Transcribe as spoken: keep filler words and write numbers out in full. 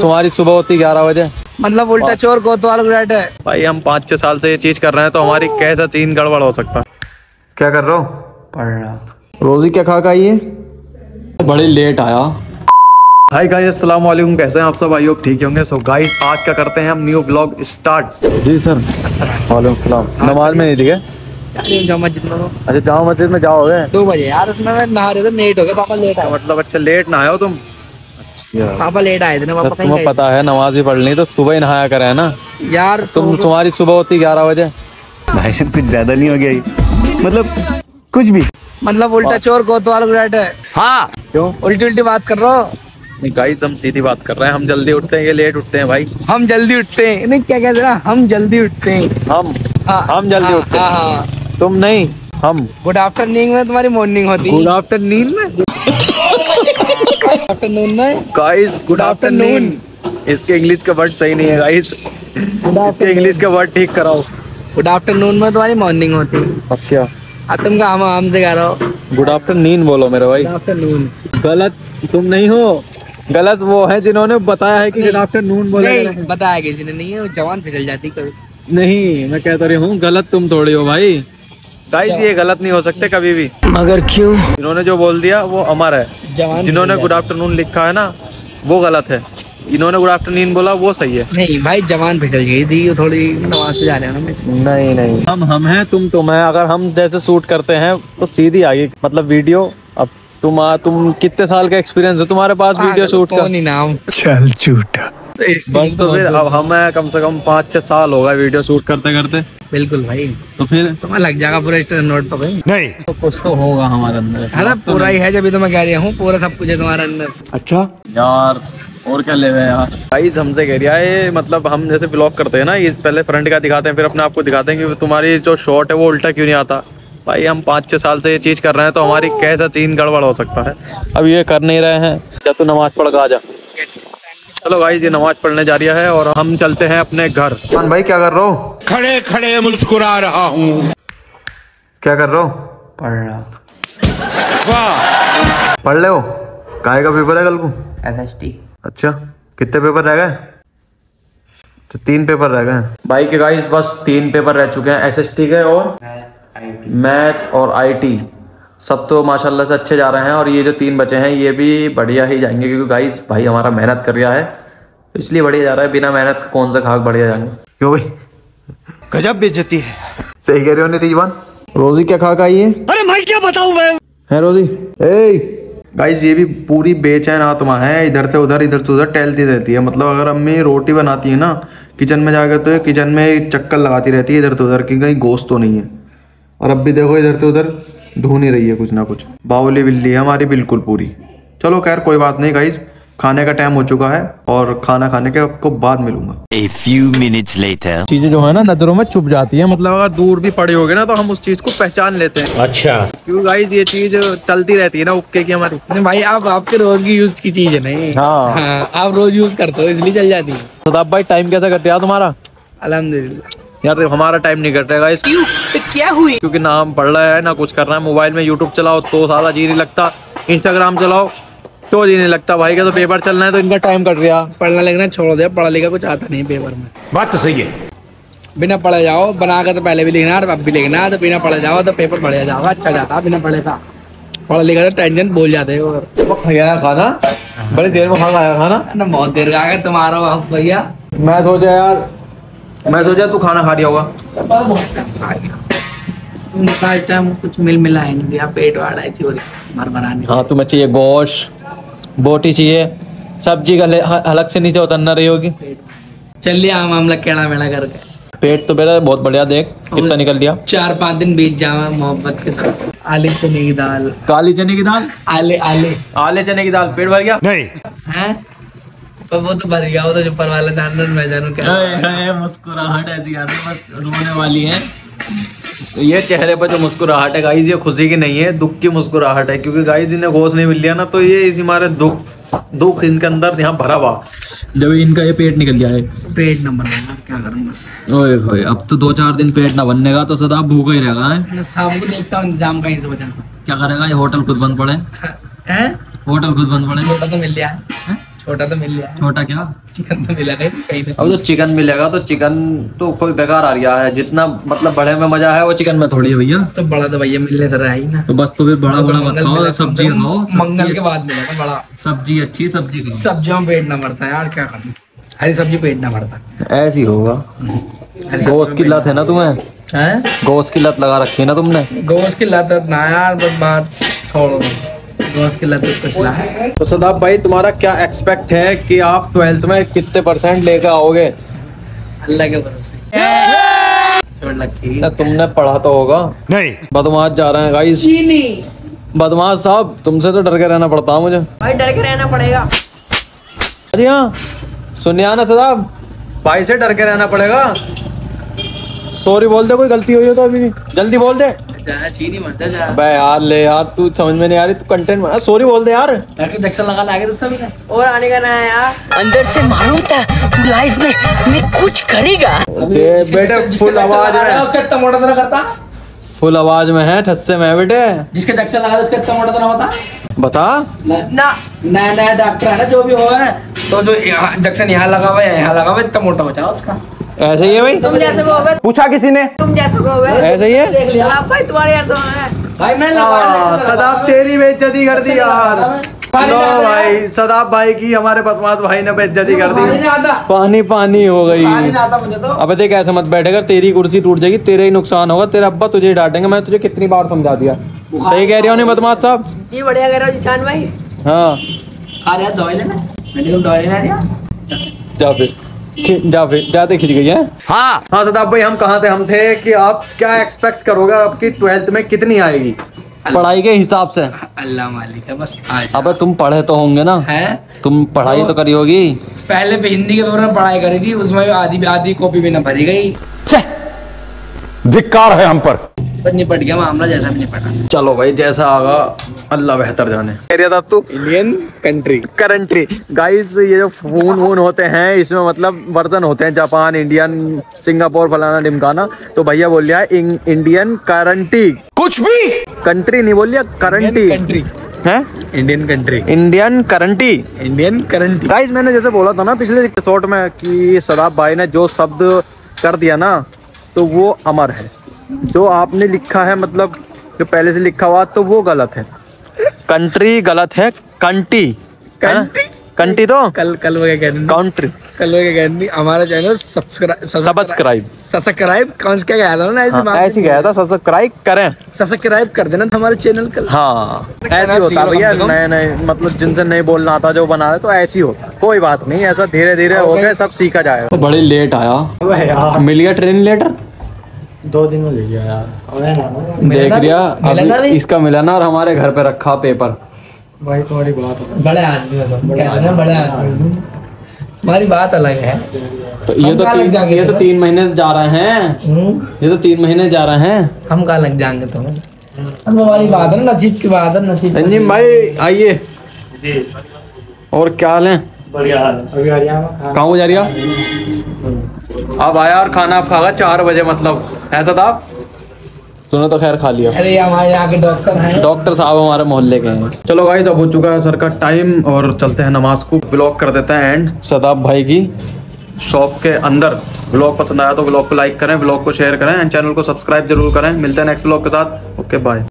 तुम्हारी सुबह होती है ग्यारह बजे, मतलब उल्टा चोर कोतवाल उलट है भाई। हम पाँच छह साल से ये चीज कर रहे हैं तो हमारी कैसा चीन गड़बड़ हो सकता है। क्या कर रहा हूँ? पढ़ रहा। रोजी क्या खा खाई है? बड़ी लेट आया। हाय गाइस, अस्सलाम वालेकुम, कैसे हैं आप सब? आई होप ठीक होंगे। सो गाइस आज क्या करते हैं हम, न्यू ब्लॉग स्टार्ट। जी सर, वालेकुम सलाम। नमाज में नहीं दिखे? जाओ मस्जिद में। अच्छा जाओ मस्जिद में, जाओगे दो बजे यार, उसमें मैं नहा रहे थे, लेट हो गया पापा। लेट आया मतलब? अच्छा लेट नहाए हो तुम? अच्छा पापा लेट आए थे ना पापा। तुम्हें पता है नमाज भी पढ़ ली तो सुबह ही नहाया करे ना यार। तुम तुम्हारी सुबह होती ग्यारह बजे। भाई सब कुछ ज्यादा नहीं हो गया, मतलब कुछ भी, मतलब उल्टा चोर कोतवाल उलट है। हाँ क्यों उल्टी उल्टी बात कर रहा हो? नहीं गाइस हम सीधी बात कर रहे हैं। हम जल्दी उठते हैं, ये लेट उठते हैं भाई। हम जल्दी उठते हैं, नहीं क्या कहते हैं, हम जल्दी उठते हैं। हम आ, हम जल्दी आ, उठते हैं, तुम नहीं। हम गुड आफ्टरनून में तुम्हारी मॉर्निंग होती है। गुड आफ्टरनून में, आफ्टरनून में गाइस, गुड आफ्टरनून। इसके इंग्लिश का वर्ड सही नहीं है गाइस, इसके इंग्लिश का वर्ड ठीक कराओ। गुड आफ्टरनून में तुम्हारी मॉर्निंग होती है। अच्छा तुम का हम हम से कह रहा हो, गुड आफ्टरनून बोलो मेरे भाई। गुड आफ्टरनून गलत तुम नहीं हो, गलत वो है जिन्होंने बताया है कि गुड आफ्टरनून बोले। नहीं बताया कि जिन्हें नहीं है वो जवान फिसल जाती कभी। नहीं मैं कहता रही हूँ, गलत तुम थोड़ी हो भाई। गाइस ये गलत नहीं हो सकते कभी भी। मगर क्यों? इन्होंने जो बोल दिया वो अमर है। जवान जिन्होंने गुड आफ्टरनून लिखा है ना वो गलत है, इन्होंने गुड आफ्टरनून बोला वो सही है। नहीं भाई जवान फिसल गई थी थोड़ी, नमाज से जा रहे हो ना। नहीं नहीं हम हम हैं, तुम तुम है। अगर हम जैसे शूट करते हैं तो सीधी आ गई मतलब वीडियो। अब तुम आ, तुम कितने साल का एक्सपीरियंस है तुम्हारे पास वीडियो शूट का? नाम चल झूठा बस। तो फिर अब हमें कम से कम पाँच छह साल होगा वीडियो शूट करते करते। बिल्कुल भाई। तो फिर तुम्हें लग जाएगा पूरा स्टैंडर्ड तो भाई। नहीं तो कुछ तो होगा हमारे अंदर, पूरा ही है। जब तो मैं कह रहा हूँ पूरा सब कुछ है तुम्हारे अंदर। अच्छा यार और क्या ले यार। गाइस हमसे कह रहा है, मतलब हम जैसे ब्लॉग करते हैं ना, ये पहले फ्रंट का दिखाते हैं फिर अपने आप को दिखाते हैं कि तुम्हारी जो शॉट है वो उल्टा क्यों नहीं आता। भाई हम पाँच छः साल से ये चीज़ कर रहे हैं तो हमारी कैसा चीन गड़बड़ हो सकता है। अब ये कर नहीं रहे हैं। जब तू नमाज पढ़ कर आ जा। चलो गाइस ये नमाज पढ़ने जा रही है और हम चलते हैं अपने घर। मान भाई क्या कर रहा हूँ? खड़े खड़े मुस्कुरा रहा हूँ। क्या कर रहा हूँ? पढ़ रहा। पढ़ ले हो? काय का पेपर है कल को? S S T. अच्छा कितने पेपर रह गए? तो तीन पेपर रह गए भाई के। गाइस बस तीन पेपर रह चुके हैं, एस एस टी के और मैथ और आई टी। सब तो माशाल्लाह से अच्छे जा रहे हैं और ये जो तीन बचे हैं ये भी बढ़िया ही जाएंगे, क्योंकि गाइस भाई हमारा मेहनत कर रहा है इसलिए बढ़िया जा रहा है। बिना मेहनत कौन सा खाक बढ़िया जाएंगे। क्यों भाई गजब बेइज्जती है। सही कह रहे हो रिजवान। रोजी क्या खाक आई है? अरे भाई क्या बताऊं मैं है रोजी। ए गाइस ये भी पूरी बेचैन आत्मा है, इधर से उधर इधर से उधर टहलती रहती है। मतलब अगर अम्मी रोटी बनाती है ना किचन में जाकर तो किचन में चक्कर लगाती रहती है इधर से उधर की कहीं गोश्त तो नहीं है। और अब भी देखो इधर से उधर ढूंढ ही रही है कुछ ना कुछ। बावली बिल्ली है हमारी बिल्कुल पूरी। चलो खैर कोई बात नहीं गाइस, खाने का टाइम हो चुका है और खाना खाने के आपको बाद मिलूंगा। A few minutes later चीजें जो है ना नजरों में छुप जाती है, मतलब अगर दूर भी पड़ी होगी ना तो हम उस चीज को पहचान लेते हैं। अच्छा क्यों गाइस ये चीज चलती रहती है ना उक्के की हमारी। नहीं भाई आप आपके रोज की यूज की चीज है। नहीं हाँ। हाँ, आप रोज यूज करते हो इसलिए चल जाती है। तो आप भाई टाइम कैसा करते हो तुम्हारा? अल्हम्दुलिल्लाह यार हमारा टाइम नहीं कट रहा है क्या हुई, क्योंकि ना हम पढ़ रहे हैं ना कुछ कर रहा है। मोबाइल में यूट्यूब चलाओ तो सारा जी नहीं लगता, इंस्टाग्राम चलाओ तो जी नहीं लगता। भाई का तो पेपर चलना है तो इनका टाइम कट गया। पढ़ना लिखना छोड़ दिया, पढ़ा लिखा कुछ आता नहीं पेपर में। बात तो सही है, बिना पढ़े जाओ बना कर तो पहले भी लिखना अब भी लिखना, तो बिना पढ़े जाओ तो पेपर बढ़िया जाओगा अच्छा जाता। बिना पढ़े था पढ़ा लिखा तो टेंशन भूल जाते हो। खाना बड़ी देर में खा गया खाना, बहुत देर का गया तुम्हारा भैया। मैं सोचा यार मैं सोचा तू खाना खा रही होगा। कुछ मिल मिला है पेट वाड़ा है बनाने। हाँ तुम्हें चाहिए गोश्त बोटी चाहिए सब्जी का हलक से नीचे उतरना रही होगी। चल लिया मामला केड़ा मेड़ा करके। पेट तो मेरा बहुत बढ़िया देख कितना निकल लिया। चार पाँच दिन बीत जावा मोहब्बत के साथ। आले चने की दाल, काली चने की दाल, आले आले आले चने की दाल। पेट भर गया? नहीं है पर वो तो भर गया, वो तो जो पर वाला जानवर मैं जानू क्या मुस्कुराहट ऐसी रोने वाली है। ये चेहरे पर जो मुस्कुराहट है गाइस ये खुशी की नहीं है, दुख की मुस्कुराहट है। क्योंकि गाइस इन्हें गोश्त नहीं मिल लिया ना तो ये इसी मारे दुख दुख इनके अंदर यहाँ भरा हुआ। जब इनका ये पेट निकल गया है पेट न बनेगा क्या करूँ बस। ओए होए अब तो दो चार दिन पेट ना बनने का तो सदा भूखा ही रहेगा। शाम को देखता हूँ इंतजाम कहीं से बचा क्या करेगा। ये होटल खुद बंद पड़े है, होटल खुद बंद पड़े। होटल तो मिल गया छोटा तो मिल गया, छोटा क्या चिकन तो मिला कहीं कहीं ना। अब तो चिकन मिलेगा तो चिकन तो कोई बेकार आ गया है, जितना मतलब बड़े में मजा है वो चिकन में थोड़ी है भैया। तो बड़ा तो भैया मिलने से रहा ही ना, तो बस तो फिर बड़ा बड़ा मत खाओ, सब्जी खाओ, मंगल के बाद मिलेगा बड़ा। सब्जी अच्छी सब्जी खाओ, सब्जियों में पेट ना भरता यार, क्या खाते हरी सब्जी पेट ना भरता, ऐसी होगा। गोश की लत है ना तुम्हें, हैं गोश की लत लगा रखी है ना तुमने। गोश की लत ना यार, बस बात छोड़ो के। तो सदाब भाई तुम्हारा क्या एक्सपेक्ट है कि आप ट्वेल्थ में कितने परसेंट लेकर आओगे? अल्लाह के भरोसे। तुमने पढ़ा तो होगा? नहीं। बदमाश जा रहे हैं गाइस। बदमाश साहब तुमसे तो डर के रहना पड़ता है मुझे भाई, डर के रहना पड़ेगा। अरे हाँ सुनिया ना सदाब भाई से डर के रहना पड़ेगा। सॉरी बोल दे, कोई गलती हुई हो तो अभी जल्दी बोल दे। चीनी मरता जा बे यार, ले यार तू समझ में नहीं आ रही, तू कंटेंट बना। सॉरी बोल दे यार, जैक्सन लगा लागे तो सभी ने और आने का ना है यार। अंदर से मालूम था तू लाइफ में मैं कुछ करेगा। बेटा फुल आवाज में उसका इतना मोटा तो ना करता, फुल आवाज में है ठस्से में बेटे। जिसके जैक्सन लगा था उसका इतना मोटा तो ना होता, बता ना। नया नया डॉक्टर है ना, जो भी होगा ना तो जो जैक्सन यहाँ लगा हुआ है यहाँ लगा हुआ इतना मोटा हो जाओ उसका। ऐसे ही है भाई, तुम जैसे को होगा, पूछा किसी ने तुम जैसे को होगा, ऐसे ही है देख लिया भाई तुम्हारे ऐसा है भाई। मैं लगा सदाब तेरी बेइज्जती कर दी यार, लो भाई सदाब भाई की हमारे बदमाश भाई ने बेइज्जती कर दी, पानी पानी हो गई। अब देख ऐसे मत बैठेगा, तेरी कुर्सी टूट जाएगी, तेरा ही नुकसान होगा, तेरा अब्बा तुझे डांटेंगे। मैं तुझे कितनी बार समझा दिया, सही कह रहे हो नहीं बदमाश साहब? जी बढ़िया कह रहे हो जिशान भाई। हाँ आ रहा दवाई लेना, मैंने दवाई लेना जा फिर जा जाते खिंच गई है। हाँ हाँ सदाब भाई हम कहाँ थे? हम थे कि आप क्या एक्सपेक्ट करोगे आपकी ट्वेल्थ में कितनी आएगी पढ़ाई के हिसाब से? अल्लाह मालिक है बस। अबे तुम पढ़े तो होंगे ना, है तुम पढ़ाई तो, तो करी होगी। पहले भी हिंदी के पेपर में पढ़ाई करी थी, उसमें आधी आधी कॉपी भी ना भरी गई। धिक्कार है हम पर। निपट गया मामला जैसा भी निपटा। चलो भाई जैसा आगा अल्लाह बेहतर जाने। तू इंडियन कंट्री कंट्री गाइस, ये जो फोन वोन होते हैं इसमें मतलब वर्जन होते हैं जापान इंडियन सिंगापुर फलाना ढिमकाना, तो भैया बोल लिया इंडियन करंटी, कुछ भी कंट्री नहीं बोल लिया, करंटी है Indian country, Indian country, Indian country. Guys मैंने जैसे बोला था ना पिछले शॉर्ट में कि सदाब भाई ने जो शब्द कर दिया ना तो वो अमर है, जो आपने लिखा है मतलब जो पहले से लिखा हुआ तो वो गलत है। कंट्री गलत है, कंटी कंटी कंटी तो कल कल वगैरह कह देंगे काउंट्री कल वगैरह कह देंगे। हमारा चैनल सब्सक्राइब सब्सक्राइब सब्सक्राइब कौन क्या कह रहा था ना, ऐसे कह रहा था सब्सक्राइब करें, सब्सक्राइब कर देना हमारे चैनल कल। हाँ ऐसे होता भैया, नए नए मतलब जिनसे नहीं बोलना आता जो बना रहे तो ऐसे ही होता, कोई बात नहीं ऐसा धीरे धीरे हो गया सब सीखा जाएगा। बड़े लेट आया, मिल गया ट्रेन लेटर, दो दिन में ले गया यार। देख लिया अभी इसका मिलाना और हमारे घर पे रखा पेपर। भाई तुम्हारी बात बड़े आदमी हो, बड़े आदमी बड़े आदमी तुम्हारी बात अलग है। तो ये तो तीन, ये तो तीन महीने जा रहे हैं, ये तो तीन महीने जा रहे हैं, हम कहाँ लग जाएंगे तुम्हें? हम हमारी बात है नसीब की बात है। नसीब रंजीम भाई आइए, और क्या हाल है? बढ़िया हाल। अभी आ रहा है, कहाँ जा रही है? अब आया और खाना आप खागा चार बजे मतलब ऐसा था। तूने तो खैर खा लिया। अरे हमारे यहाँ के डॉक्टर हैं, डॉक्टर साहब हमारे मोहल्ले के हैं। चलो गाइस अब हो चुका है सर का टाइम और चलते हैं नमाज को। ब्लॉग कर देते हैं एंड। सदाब भाई की शॉप के अंदर ब्लॉग पसंद आया तो ब्लॉग को लाइक करें, ब्लॉग को शेयर करें एंड चैनल को सब्सक्राइब जरूर करें। मिलते हैं नेक्स्ट ब्लॉग के साथ, ओके बाय।